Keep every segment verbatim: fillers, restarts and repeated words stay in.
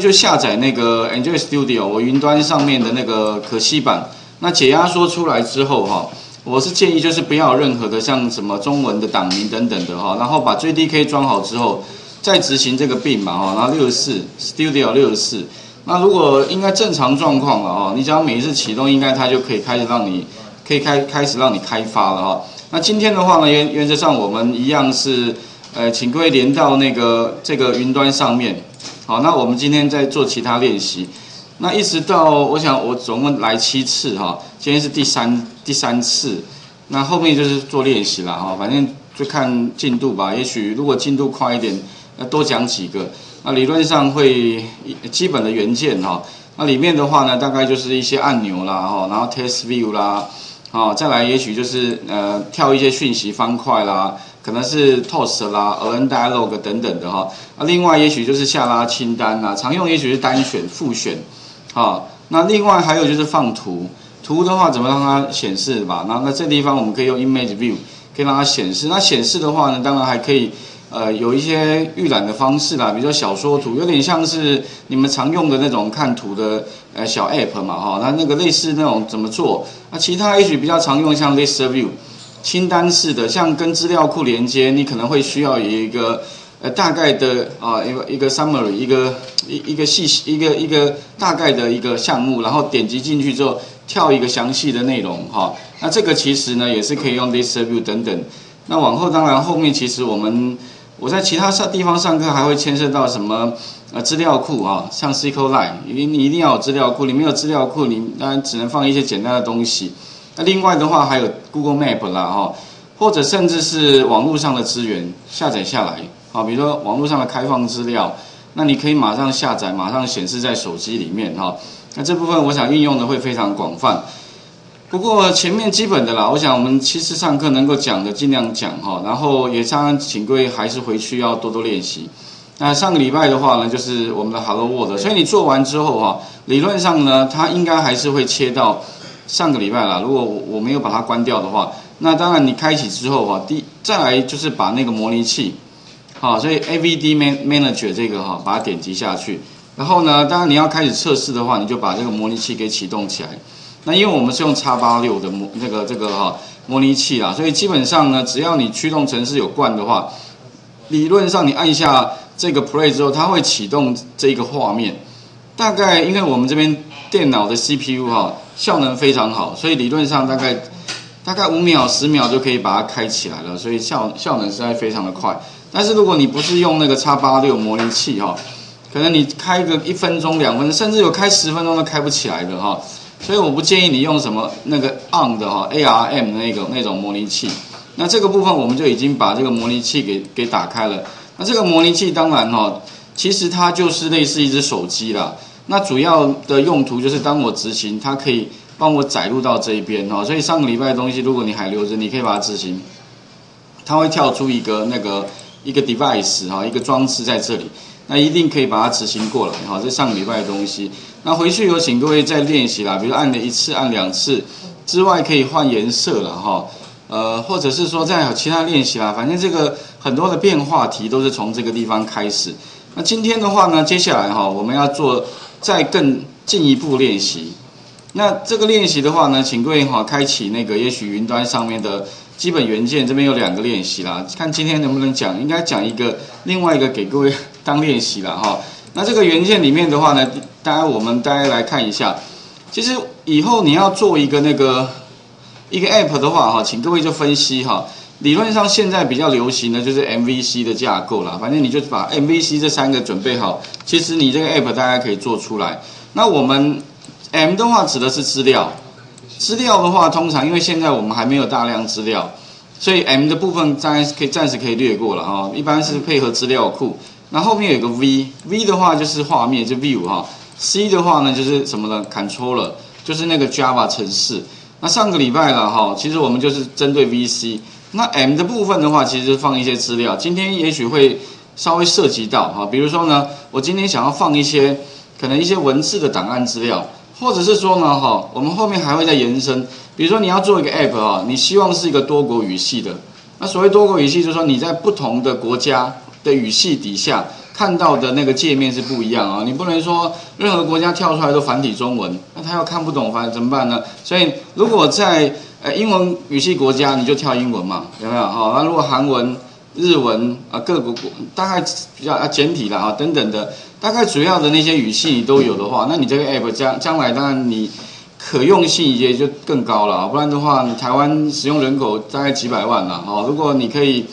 就下载那个 Android Studio 我云端上面的那个可析版，那解压缩出来之后哈，我是建议就是不要有任何的像什么中文的档名等等的哈，然后把 J D K 装好之后再执行这个并嘛哈，然后六十四 Studio 六十四，那如果应该正常状况了哈，你只要每一次启动应该它就可以开始让你可以开开始让你开发了哈。那今天的话呢原原则上我们一样是呃请各位连到那个这个云端上面。 好，那我们今天在做其他练习，那一直到我想我总共来七次哈，今天是第三第三次，那后面就是做练习啦哈，反正就看进度吧。也许如果进度快一点，那多讲几个。那理论上会基本的元件哈，那里面的话呢，大概就是一些按钮啦哈，然后 TextView 啦，好，再来也许就是呃跳一些讯息方块啦。 可能是 toast 啦、dialogue 等等的哈、哦，啊，另外也许就是下拉清单啦、啊，常用也许是单选、复选，啊、哦，那另外还有就是放图，图的话怎么让它显示吧？那那这地方我们可以用 image view 可以让它显示。那显示的话呢，当然还可以，呃，有一些预览的方式啦，比如说小说图，有点像是你们常用的那种看图的呃小 app 嘛哈、哦，那那个类似那种怎么做？那、啊、其他也许比较常用像 list view。 清单式的，像跟资料库连接，你可能会需要有一个呃大概的啊一个一个 summary， 一个一一个细一个一个大概的一个项目，然后点击进去之后跳一个详细的内容哈、哦。那这个其实呢也是可以用 list view 等等。那往后当然后面其实我们我在其他上地方上课还会牵涉到什么呃资料库啊、哦，像 S Q Lite， 你你一定要有资料库，你没有资料库你当然只能放一些简单的东西。 那另外的话，还有 Google Map 啦，哈，或者甚至是网络上的资源下载下来，啊，比如说网络上的开放资料，那你可以马上下载，马上显示在手机里面，哈。那这部分我想运用的会非常广泛。不过前面基本的啦，我想我们其实上课能够讲的尽量讲，哈，然后也当然请各位还是回去要多多练习。那上个礼拜的话呢，就是我们的 Hello World， 所以你做完之后，哈，理论上呢，它应该还是会切到。 上个礼拜啦，如果我我没有把它关掉的话，那当然你开启之后啊，第再来就是把那个模拟器，好，所以 A V D Manager 这个哈，把它点击下去，然后呢，当然你要开始测试的话，你就把这个模拟器给启动起来。那因为我们是用 X 八六 的模那个这个哈模拟器啦，所以基本上呢，只要你驱动程式有灌的话，理论上你按下这个 Play 之后，它会启动这个画面。大概因为我们这边电脑的 C P U 哈。 效能非常好，所以理论上大概大概五秒十秒就可以把它开起来了，所以效效能实在非常的快。但是如果你不是用那个 X 八六 模拟器哈、哦，可能你开个一分钟两分钟，甚至有开十分钟都开不起来的哈、哦。所以我不建议你用什么那个 A R M 的哈、哦、A R M 那个那种模拟器。那这个部分我们就已经把这个模拟器给给打开了。那这个模拟器当然哈、哦，其实它就是类似一只手机啦。 那主要的用途就是当我执行，它可以帮我载入到这一边哦。所以上个礼拜的东西，如果你还留着，你可以把它执行，它会跳出一个那个一个 device 哈，一个装置在这里，那一定可以把它执行过来哈。这上个礼拜的东西，那回去有请各位再练习啦，比如按了一次、按两次之外，可以换颜色了哈，呃，或者是说再有其他练习啦，反正这个很多的变化题都是从这个地方开始。那今天的话呢，接下来哈，我们要做。 再更进一步练习，那这个练习的话呢，请各位哈开启那个也许云端上面的基本元件，这边有两个练习啦，看今天能不能讲，应该讲一个，另外一个给各位当练习啦哈。那这个元件里面的话呢，大家我们大家来看一下，其实以后你要做一个那个一个 app 的话哈，请各位就分析哈，理论上现在比较流行的就是 M V C 的架构啦，反正你就把 M V C 这三个准备好。 其实你这个 app 大家可以做出来。那我们 M 的话指的是资料，资料的话通常因为现在我们还没有大量资料，所以 M 的部分暂可以暂时可以略过了哈。一般是配合资料库。那后面有个 V，V 的话就是画面就 view 哈。C 的话呢就是什么呢 ？Controller 就是那个 Java 程式。那上个礼拜了哈，其实我们就是针对 V C。那 M 的部分的话，其实放一些资料。今天也许会。 稍微涉及到哈，比如说呢，我今天想要放一些可能一些文字的档案资料，或者是说呢哈，我们后面还会再延伸，比如说你要做一个 app 啊，你希望是一个多国语系的，那所谓多国语系就是说你在不同的国家的语系底下看到的那个界面是不一样啊，你不能说任何国家跳出来都繁体中文，那他要看不懂繁体怎么办呢？所以如果在呃英文语系国家，你就跳英文嘛，有没有？好、哦，那如果韩文、日文啊，各国国大概比较啊简体啦啊等等的，大概主要的那些语系你都有的话，那你这个 app 将将来当然你可用性也就更高了啊，不然的话，你台湾使用人口大概几百万啦，哦，如果你可以。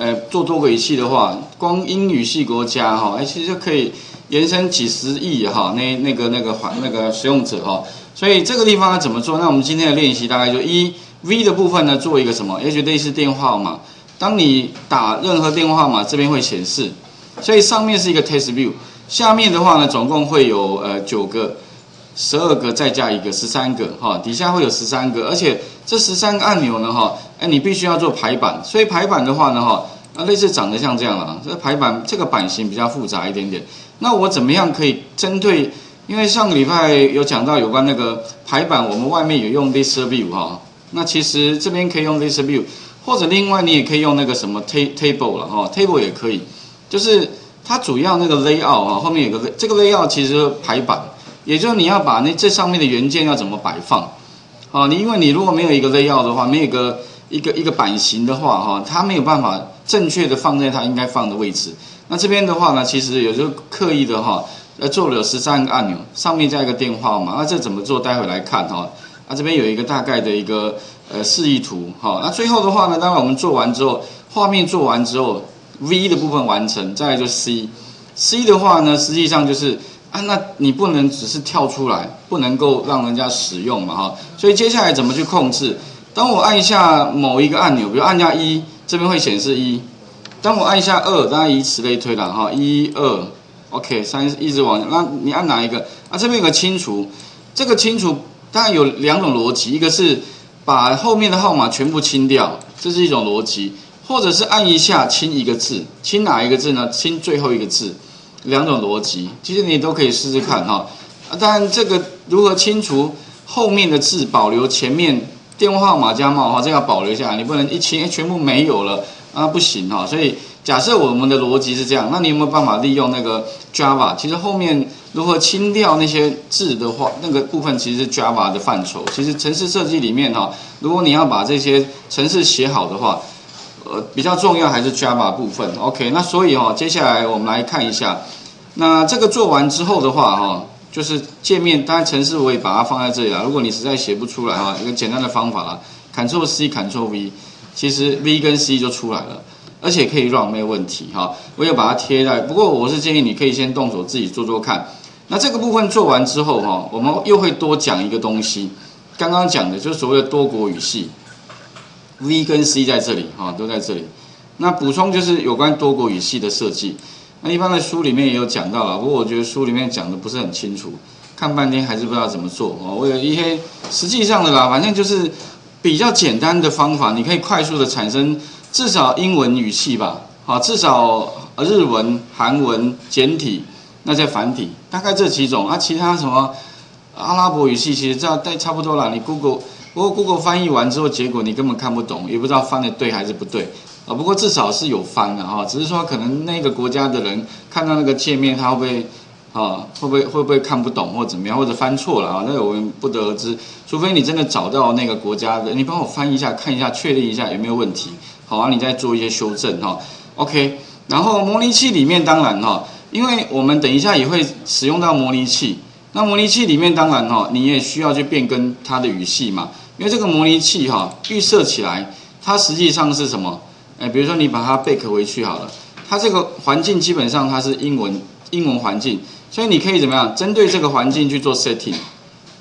呃，做多个语系的话，光英语系国家哈，哎、哦，其实就可以延伸几十亿哈、哦，那那个那个环那个使用者哈、哦，所以这个地方要怎么做？那我们今天的练习大概就一 V 的部分呢，做一个什么？也许类似电话号码，当你打任何电话号码，这边会显示，所以上面是一个 TextView， 下面的话呢，总共会有呃九个、十二个，再加一个十三个哈、哦，底下会有十三个，而且这十三个按钮呢哈。哦 哎，你必须要做排版，所以排版的话呢，哈，那类似长得像这样了。这排版这个版型比较复杂一点点。那我怎么样可以针对？因为上个礼拜有讲到有关那个排版，我们外面有用 list view 哈。那其实这边可以用 list view， 或者另外你也可以用那个什么 table 了哈 ，table 也可以。就是它主要那个 layout 哈，后面有个这个 layout 其实排版，也就是你要把那这上面的元件要怎么摆放。啊，你因为你如果没有一个 layout 的话，没有一个 一个一个版型的话，哈，它没有办法正确的放在它应该放的位置。那这边的话呢，其实有时候刻意的哈，呃，做了有十三个按钮，上面加一个电话号码。那这怎么做？待会来看哈。那这边有一个大概的一个呃示意图，哈。那最后的话呢，当然我们做完之后，画面做完之后 ，V 的部分完成，再来就 C。C 的话呢，实际上就是啊，那你不能只是跳出来，不能够让人家使用嘛，哈。所以接下来怎么去控制？ 当我按下某一个按钮，比如按下一，这边会显示一；当我按下二，当然以此类推了哈，一二 ，OK， 三一直往。那你按哪一个？啊，这边有个清除，这个清除当然有两种逻辑，一个是把后面的号码全部清掉，这是一种逻辑；或者是按一下清一个字，清哪一个字呢？清最后一个字，两种逻辑，其实你都可以试试看哈。啊，当然这个如何清除后面的字，保留前面。 电话号码加冒号，这要保留一下，你不能一清全部没有了啊，不行哈。所以假设我们的逻辑是这样，那你有没有办法利用那个 Java？ 其实后面如何清掉那些字的话，那个部分其实是 Java 的范畴。其实程式设计里面哈，如果你要把这些程式写好的话，呃，比较重要还是 Java 部分。OK， 那所以哈，接下来我们来看一下，那这个做完之后的话哈。 就是界面，当然程式我也把它放在这里了。如果你实在写不出来哈，一个简单的方法啦 ，Ctrl C Ctrl V， 其实 V 跟 C 就出来了，而且可以 run 没有问题哈。我也把它贴在，不过我是建议你可以先动手自己做做看。那这个部分做完之后哈，我们又会多讲一个东西，刚刚讲的就是所谓的多国语系 ，V 跟 C 在这里哈，都在这里。那补充就是有关多国语系的设计。 那一般的书里面也有讲到了，不过我觉得书里面讲的不是很清楚，看半天还是不知道怎么做哦。我有一些实际上的啦，反正就是比较简单的方法，你可以快速的产生至少英文语系吧，好，至少日文、韩文、简体，那再繁体，大概这几种啊。其他什么阿拉伯语系，其实这大差不多啦。你 Google， 不过 Google 翻译完之后，结果你根本看不懂，也不知道翻的对还是不对。 啊，不过至少是有翻的哈，只是说可能那个国家的人看到那个界面，他会不会啊，会不会会不会看不懂或怎么样，或者翻错了啊？那我们不得而知，除非你真的找到那个国家的，你帮我翻一下，看一下，确定一下有没有问题，好啊，你再做一些修正哈。OK， 然后模拟器里面当然哈，因为我们等一下也会使用到模拟器，那模拟器里面当然哈，你也需要去变更它的语系嘛，因为这个模拟器哈，预设起来它实际上是什么？ 哎，比如说你把它 back 回去好了，它这个环境基本上它是英文英文环境，所以你可以怎么样针对这个环境去做 setting？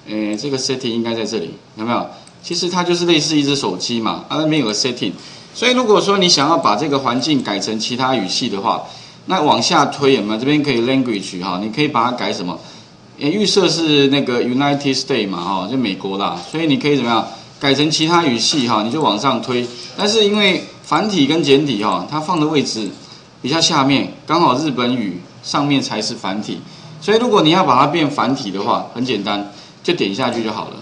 哎，这个 setting 应该在这里，有没有？其实它就是类似一只手机嘛，啊那边有个 setting， 所以如果说你想要把这个环境改成其他语系的话，那往下推有没有？这边可以 language 哈，你可以把它改什么？哎，预设是那个 United States 嘛，哈，就美国啦，所以你可以怎么样改成其他语系哈，你就往上推，但是因为 繁体跟简体哈、哦，它放的位置比较下面，刚好日本语上面才是繁体，所以如果你要把它变繁体的话，很简单，就点下去就好了，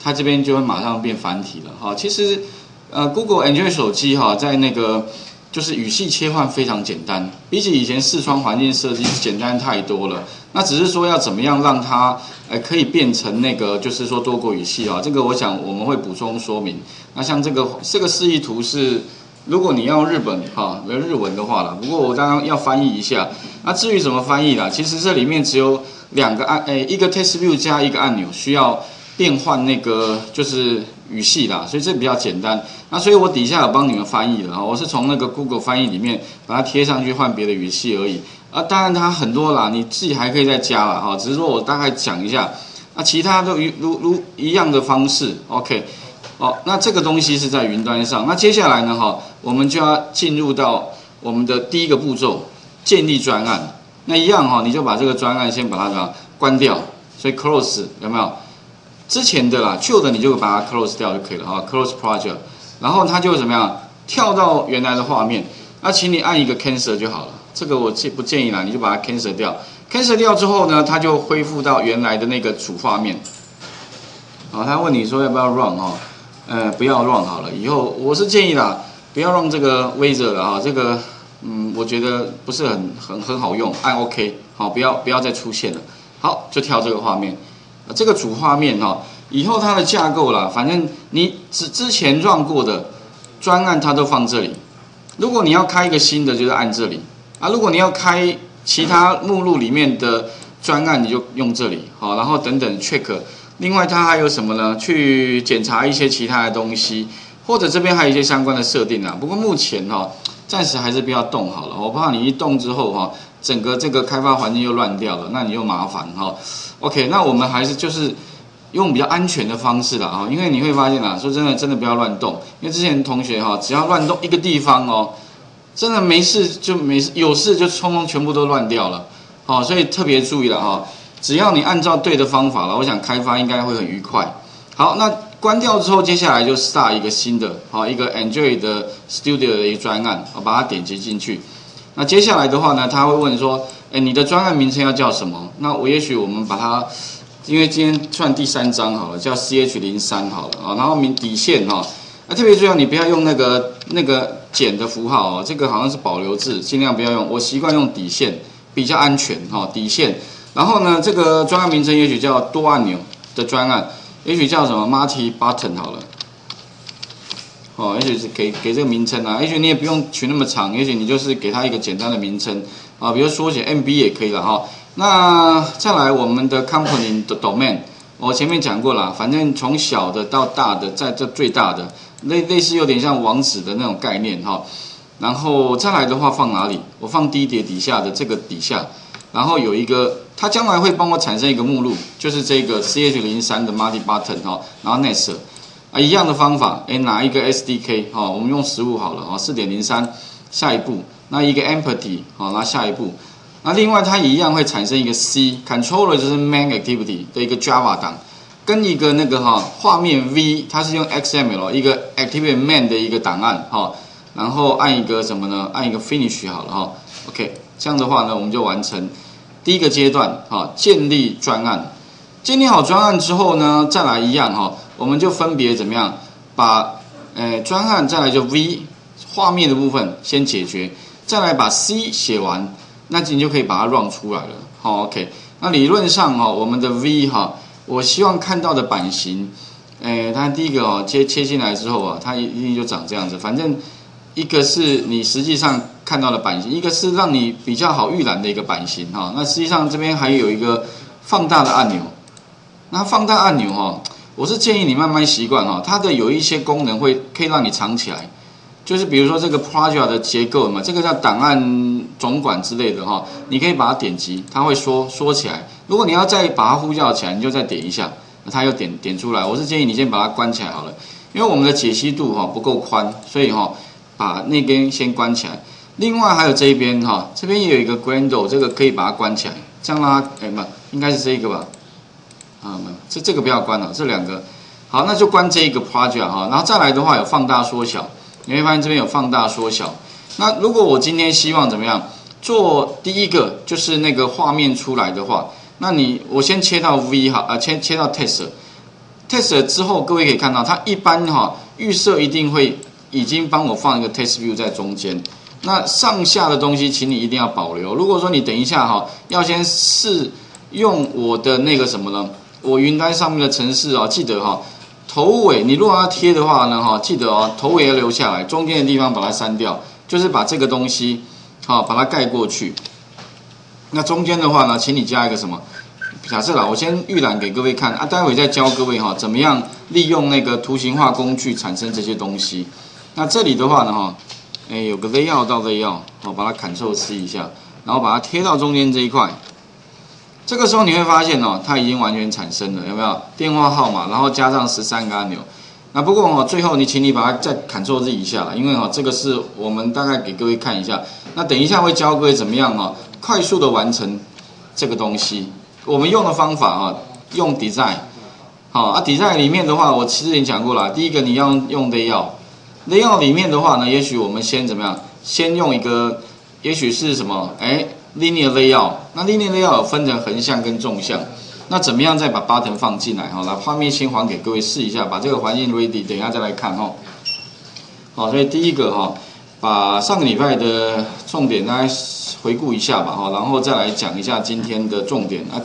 它这边就会马上变繁体了哈。其实，呃 ，Google Android 手机哈、哦，在那个就是语系切换非常简单，比起以前视窗环境设计简单太多了。那只是说要怎么样让它，呃，可以变成那个，就是说多国语系啊。这个我想我们会补充说明。那像这个这个示意图是，如果你要日本哈、啊、日文的话啦，不过我当然要翻译一下。那至于怎么翻译啦，其实这里面只有两个按，诶、欸，一个 TextView 加一个按钮需要变换那个就是语系啦，所以这比较简单。那所以我底下有帮你们翻译了，我是从那个 Google 翻译里面把它贴上去换别的语系而已。啊，当然它很多啦，你自己还可以再加啦哈，只是说我大概讲一下。那其他都如如如一样的方式 ，OK。哦，那这个东西是在云端上。那接下来呢哈，我们就要进入到我们的第一个步骤，建立专案。那一样哈，你就把这个专案先把它关掉，所以 close 有没有？之前的啦，旧的你就把它 close 掉就可以了哈 ，close project， 然后它就怎么样跳到原来的画面。那请你按一个 cancel 就好了，这个我不建议啦，你就把它 cancel 掉。cancel 掉之后呢，它就恢复到原来的那个主画面。好，他问你说要不要 run 哈，呃，不要 run 好了，以后我是建议啦，不要 run 这个 wizard 了哈，这个嗯，我觉得不是很很很好用，按 OK 好，不要不要再出现了，好，就跳这个画面。这个主画面哈，以后它的架构啦，反正你之之前 run 过的专案它都放这里。如果你要开一个新的，就是按这里啊；如果你要开其他目录里面的专案，你就用这里。好，然后等等 check。另外它还有什么呢？去检查一些其他的东西，或者这边还有一些相关的设定啊。不过目前哈，暂时还是不要动好了，我怕你一动之后哈。整个这个开发环境又乱掉了，那你又麻烦哈、哦。OK， 那我们还是就是用比较安全的方式啦哈，因为你会发现啦，说真的，真的不要乱动，因为之前同学哈、哦，只要乱动一个地方哦，真的没事就没事，有事就冲冲全部都乱掉了。好、哦，所以特别注意了哈、哦，只要你按照对的方法了，我想开发应该会很愉快。好，那关掉之后，接下来就 start 一个新的，好、哦、一个 Android 的 Studio 的一个专案，我把它点击进去。那接下来的话呢，他会问说，哎，你的专案名称要叫什么？那我也许我们把它，因为今天算第三章好了，叫 C H 零三好了啊。然后名底线哈，啊，特别重要，你不要用那个那个简的符号哦，这个好像是保留字，尽量不要用。我习惯用底线，比较安全哈，底线。然后呢，这个专案名称也许叫多按钮的专案，也许叫什么 Multi Button 好了。哦，也许是给给这个名称啊，也许你也不用取那么长，也许你就是给它一个简单的名称啊，比如缩写 M B 也可以了哈、哦。那再来我们的 company 的 domain， 我前面讲过了，反正从小的到大的，在这最大的类类似有点像网址的那种概念哈、哦。然后再来的话放哪里？我放第一叠底下的这个底下，然后有一个它将来会帮我产生一个目录，就是这个 C H 零三 的 multi button 哈、哦，然后 next。啊，一样的方法，哎，拿一个 S D K 哈、哦，我们用十五好了啊，四点零三，下一步，那一个 empty 好、哦，那下一步，那另外它一样会产生一个 C Controller 就是 Main Activity 的一个 Java 档，跟一个那个哈、哦、画面 V， 它是用 X M L 一个 Activity Main 的一个档案哈、哦，然后按一个什么呢？按一个 Finish 好了哈、哦、，OK， 这样的话呢，我们就完成第一个阶段哈、哦，建立专案。建立好专案之后呢，再来一样哈、哦，我们就分别怎么样把呃专案再来就 V 画面的部分先解决，再来把 C 写完，那你就可以把它 run 出来了。好 ，OK。那理论上哈、哦，我们的 V 哈、哦，我希望看到的版型，呃，它第一个哦切切进来之后啊，它一定就长这样子。反正一个是你实际上看到的版型，一个是让你比较好预览的一个版型哈、哦。那实际上这边还有一个放大的按钮。那放大按钮哈，我是建议你慢慢习惯哈，它的有一些功能会可以让你藏起来，就是比如说这个 project 的结构嘛，这个叫档案总管之类的哈，你可以把它点击，它会缩缩起来。如果你要再把它呼叫起来，你就再点一下，它又点点出来。我是建议你先把它关起来好了，因为我们的解析度哈不够宽，所以哈把那边先关起来。另外还有这一边哈，这边也有一个 Gradle， 这个可以把它关起来，这样啦，哎不，应该是这个吧。啊，没有，这这个不要关了，这两个，好，那就关这一个 project 哈，然后再来的话有放大缩小，你会发现这边有放大缩小。那如果我今天希望怎么样做第一个就是那个画面出来的话，那你我先切到 V 哈，啊、呃、切切到 test，test 之后各位可以看到它一般哈、哦、预设一定会已经帮我放一个 text view 在中间，那上下的东西，请你一定要保留。如果说你等一下哈，要先试用我的那个什么呢？我云端上面的程式啊，记得哈，头尾你如果要贴的话呢哈，记得哦，头尾要留下来，中间的地方把它删掉，就是把这个东西好把它盖过去。那中间的话呢，请你加一个什么？假设啦，我先预览给各位看啊，待会再教各位哈，怎么样利用那个图形化工具产生这些东西。那这里的话呢哈。 哎，有个 layout 到 layout， 好，把它 Ctrl C 一下，然后把它贴到中间这一块。这个时候你会发现哦，它已经完全产生了，有没有？电话号码，然后加上十三个按钮。那不过哦，最后你请你把它再 Ctrl Z 一下啦，因为哦，这个是我们大概给各位看一下。那等一下会教各位怎么样哦，快速的完成这个东西。我们用的方法啊、哦，用 design。好啊 ，design 里面的话，我其实已经讲过了。第一个你要用 layout。 layout 里面的话呢，也许我们先怎么样？先用一个，也许是什么？哎 ，linear layout。那 linear layout 有分成横向跟纵向。那怎么样再把 button 放进来？好，来画面先还给各位试一下，把这个环境 ready， 等一下再来看哦。好，所以第一个哈、哦，把上个礼拜的重点来回顾一下吧，哈，然后再来讲一下今天的重点啊。